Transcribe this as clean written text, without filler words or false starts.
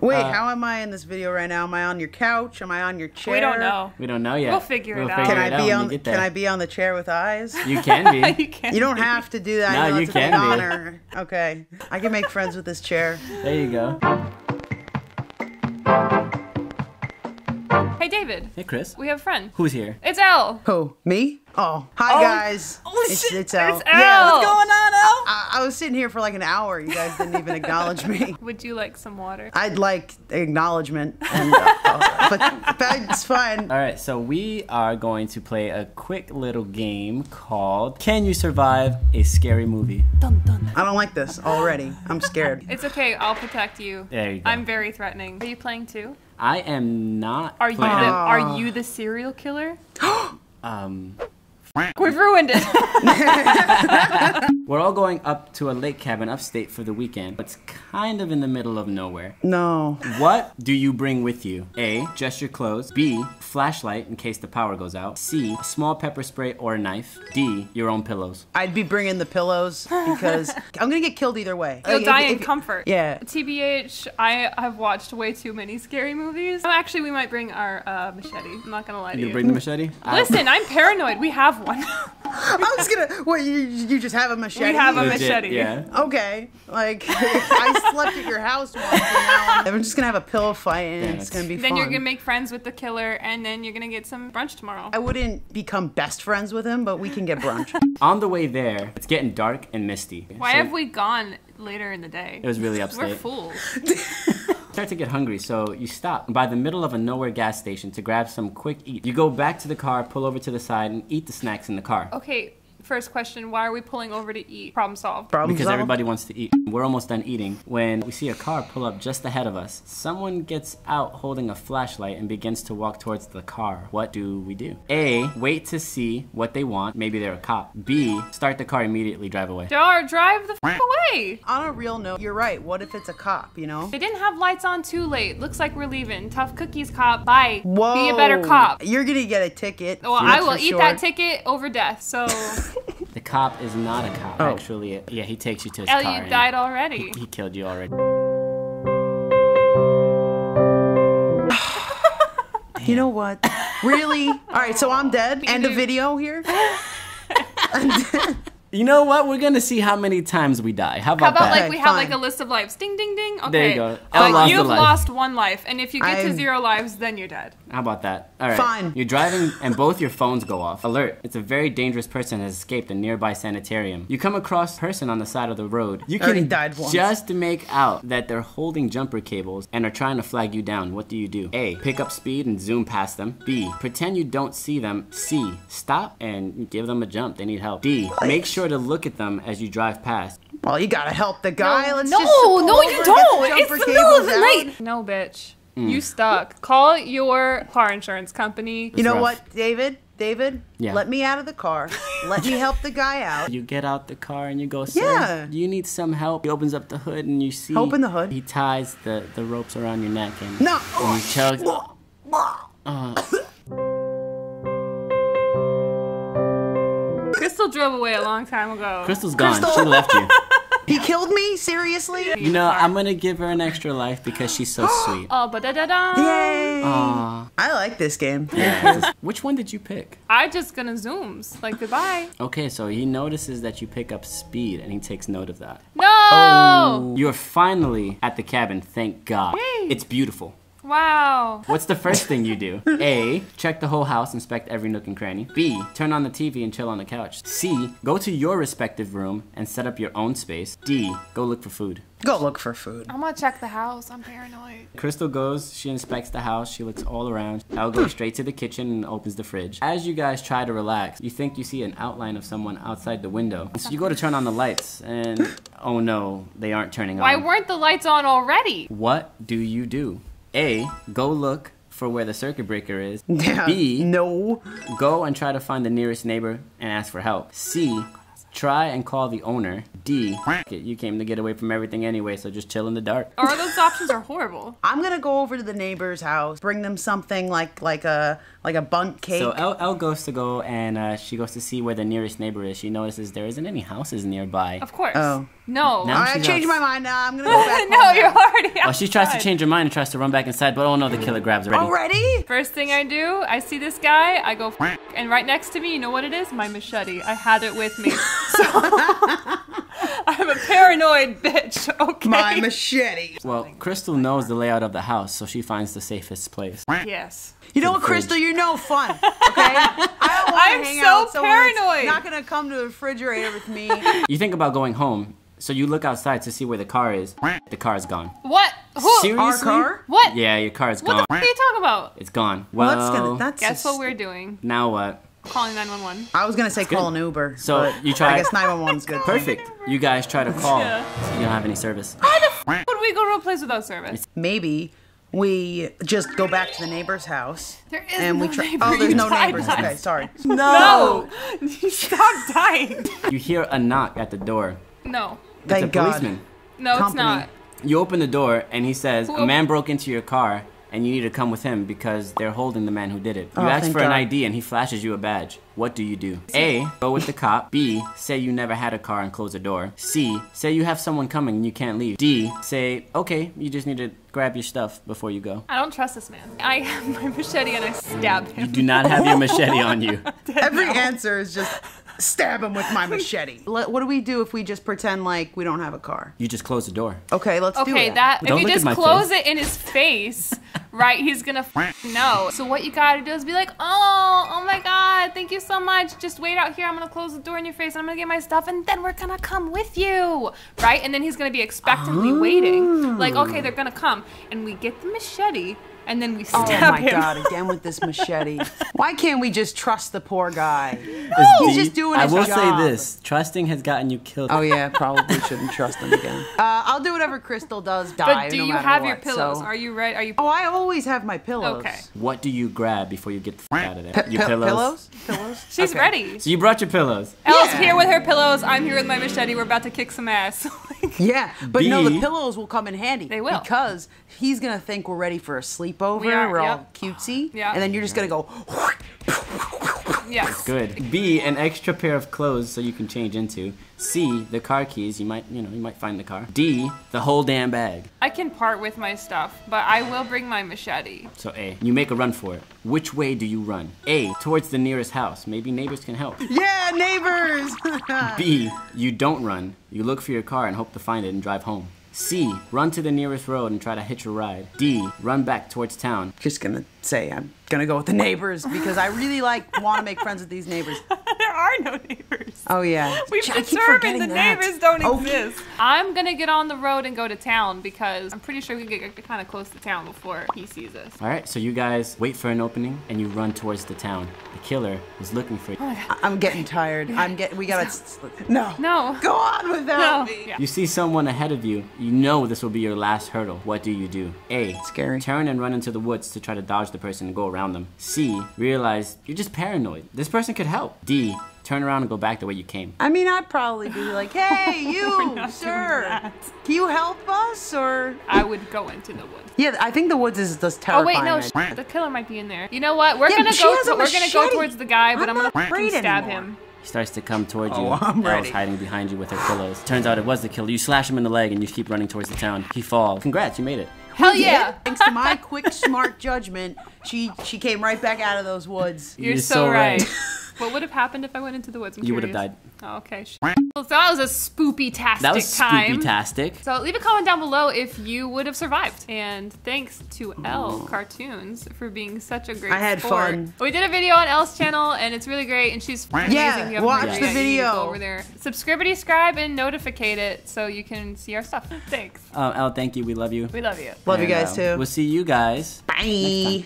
Wait, how am I in this video right now? Am I on your couch? Am I on your chair? We don't know. We don't know yet. We'll figure it out. Can I be on the chair with eyes? You can be. You don't have to do that. No, you can be. Honor. Okay. I can make friends with this chair. There you go. Hey, David. Hey, Chris. We have a friend. Who's here? It's Elle. Who? Me? Oh. Hi, guys. Oh, shit. It's Elle. It's Elle. Yeah, what's going on, Elle? I was sitting here for like an hour. You guys didn't even acknowledge me. Would you like some water? I'd like acknowledgement. And, but that's fine. All right, so we are going to play a quick little game called Can You Survive a Scary Movie? Dun, dun. I don't like this already. I'm scared. It's okay. I'll protect you. There you go. I'm very threatening. Are you playing too? I am not. Are you the serial killer? We've ruined it. We're all going up to a lake cabin upstate for the weekend. It's kind of in the middle of nowhere. No. What do you bring with you? A, just your clothes. B, flashlight in case the power goes out. C, a small pepper spray or a knife. D, your own pillows. I'd be bringing the pillows because I'm going to get killed either way. You'll die in comfort. Yeah. TBH, I have watched way too many scary movies. Oh, actually, we might bring our machete. I'm not going to lie to you. You bring the machete? Listen, I'm paranoid. We have one. I was gonna. What you just have a machete? We have a machete. Yeah. Okay. Like I slept at your house once. And now we're just gonna have a pillow fight, and it's gonna be fun. Then you're gonna make friends with the killer, and then you're gonna get some brunch tomorrow. I wouldn't become best friends with him, but we can get brunch. On the way there, it's getting dark and misty. Why have we gone later in the day? It was really upset. We're fools. Start to get hungry, so you stop by the middle of a nowhere gas station to grab some quick eat. You go back to the car, pull over to the side, and eat the snacks in the car. Okay, first question, why are we pulling over to eat? Problem solved. Because everybody wants to eat. We're almost done eating when we see a car pull up just ahead of us. Someone gets out holding a flashlight and begins to walk towards the car. What do we do? A, wait to see what they want. Maybe they're a cop. B, start the car immediately, drive away. Drive the f away. On a real note, you're right. What if it's a cop, you know? They didn't have lights on too late. Looks like we're leaving. Tough cookies, cop. Bye. Whoa. Be a better cop. You're gonna get a ticket. Well, I will eat that ticket over death, so. The cop is not a cop, actually. Yeah, he takes you to his car. You died already. He killed you already. You know what? Really? All right, so I'm dead. End of video here. I'm dead. You know what? We're going to see how many times we die. How about like we have like a list of lives. Ding, ding, ding. Okay. There you go. You've lost one life. And if you get to 0 lives, then you're dead. How about that? All right. Fine. You're driving and both your phones go off. Alert. It's a very dangerous person has escaped a nearby sanitarium. You come across a person on the side of the road. You can just make out that they're holding jumper cables and are trying to flag you down. What do you do? A, pick up speed and zoom past them. B, pretend you don't see them. C, stop and give them a jump. They need help. D, make sure to look at them as you drive past. Well, you gotta help the guy. No, you don't. It's the middle of the night. No, bitch. Mm. You stuck. Call your car insurance company. You know what, David? David, let me out of the car. Let me help the guy out. You get out the car and you go, sir, you need some help. He opens up the hood and you see. Open the hood. He ties the ropes around your neck and, and he chugs. Crystal drove away a long time ago. Crystal's gone. Crystal. She left you. He killed me? Seriously? You know, I'm going to give her an extra life because she's so sweet. Oh, ba-da-da-da. Yay. Aww. I like this game. Yeah. Which one did you pick? I just gonna zooms. Like, goodbye. Okay, so he notices that you pick up speed and he takes note of that. No! Oh. You're finally at the cabin, thank God. Yay. It's beautiful. Wow. What's the first thing you do? A, check the whole house, inspect every nook and cranny. B, turn on the TV and chill on the couch. C, go to your respective room and set up your own space. D, go look for food. Go look for food. I'm gonna check the house. I'm paranoid. Crystal goes. She inspects the house. She looks all around. Elle goes straight to the kitchen and opens the fridge. As you guys try to relax, you think you see an outline of someone outside the window. So you go to turn on the lights and, oh no, they aren't turning on. Why weren't the lights on already? What do you do? A, go look for where the circuit breaker is. B, go and try to find the nearest neighbor and ask for help. C, Try and call the owner. D, you came to get away from everything anyway, so just chill in the dark. Or those options are horrible. I'm gonna go over to the neighbor's house, bring them something like a bundt cake. So eLL goes to go and she goes to see where the nearest neighbor is. She notices there isn't any houses nearby. Of course. Oh. No. I changed my mind now. I'm gonna go back. No, you're already outside. Well, she tries to change her mind and tries to run back inside, but oh no, the killer grabs her. Already? First thing I do, I see this guy, I go f and right next to me, you know what it is? My machete. I had it with me. So I'm a paranoid bitch, okay? My machete. Well, Crystal knows the layout of the house, so she finds the safest place. Yes. You know what, Crystal? You're no fun, okay? I don't want to hang out so paranoid. Not gonna come to the refrigerator with me. You think about going home, so you look outside to see where the car is. The car's gone. What? Who? Seriously? Our car? What? Yeah, your car's gone. What the f*** are you talking about? It's gone. Well, guess what we're doing. Now what? Calling 911. I was gonna say call an Uber. So you try. I guess 911's good. Perfect. You guys try to call. Yeah. You don't have any service. How the f would we go to a place without service? Maybe we just go back to the neighbor's house. There is and no we neighbor. Oh, there's no neighbors. Okay, sorry. No. No. You stop dying. You hear a knock at the door. No. It's Thank a policeman. God. No, Company. It's not. You open the door and he says, a man broke into your car. And you need to come with him because they're holding the man who did it. You ask for an ID and he flashes you a badge. What do you do? A, go with the cop. B, say you never had a car and close the door. C, say you have someone coming and you can't leave. D, say, okay, you just need to grab your stuff before you go. I don't trust this man. I have my machete and I stab him. You do not have your machete on you. Every answer is just... Stab him with my machete. What do we do if we just pretend like we don't have a car? You just close the door. Okay, let's do that. Okay, if you just close it in his face, right, he's gonna know. So what you gotta do is be like, oh my God, thank you so much. Just wait out here, I'm gonna close the door in your face and I'm gonna get my stuff and then we're gonna come with you, right? And then he's gonna be expectantly waiting. Like, okay, they're gonna come. And we get the machete. And then we stab him. Oh my God, again with this machete. Why can't we just trust the poor guy? He's just doing his job. I will say this, trusting has gotten you killed. Oh yeah, probably shouldn't trust him again. I'll do whatever Crystal does, But do you have your pillows? So. Are you ready? Oh, I always have my pillows. Okay. What do you grab before you get the f*** out of there? Your pillows? Pillows? She's ready. So you brought your pillows. Ella's here with her pillows, I'm here with my machete, we're about to kick some ass. Yeah, but no, the pillows will come in handy. They will. Because he's going to think we're ready for a sleep. We're all cutesy, and then you're just gonna go. Yes. Good. B, an extra pair of clothes so you can change into. C, the car keys. You might find the car. D, the whole damn bag. I can part with my stuff, but I will bring my machete. So A, you make a run for it. Which way do you run? A, towards the nearest house. Maybe neighbors can help. Yeah, neighbors. B, you don't run. You look for your car and hope to find it and drive home. C, run to the nearest road and try to hitch a ride. D, run back towards town. Just gonna say I'm gonna go with the neighbors because I really want to make friends with these neighbors. There are no neighbors. Oh yeah. We've determined the neighbors don't exist. I'm gonna get on the road and go to town because I'm pretty sure we can get kind of close to town before he sees us. All right, so you guys wait for an opening and you run towards the town. The killer is looking for you. Oh, I'm getting tired. We gotta. No. No. Go on without me. Yeah. You see someone ahead of you. You know this will be your last hurdle. What do you do? A, scary. Turn and run into the woods to try to dodge the person and go around them. C, realize you're just paranoid. This person could help. D, turn around and go back the way you came. I mean, I'd probably be like, hey, you, sir, can you help us? Or I would go into the woods. Yeah, I think the woods is just terrifying. Oh wait, no, the killer might be in there. You know what? We're gonna go towards the guy, but I'm gonna stab him. He starts to come towards you. Ella's hiding behind you with her pillows. Turns out it was the killer. You slash him in the leg and you keep running towards the town. He falls. Congrats, you made it. Hell yeah! Thanks to my quick, smart judgment, she came right back out of those woods. You're so right. What would have happened if I went into the woods? You would have died. Oh, okay. So that was a spoopy-tastic time. That was spoopy-tastic. So leave a comment down below if you would have survived. And thanks to eLL Cartoons for being such a great sport. I had fun. We did a video on eLL's channel, and it's really great, and she's amazing. Yeah, watch the video. Go over there. Subscribe, and notificate it so you can see our stuff. Thanks. eLL, thank you. We love you. We love you. Love you guys, too. We'll see you guys. Bye.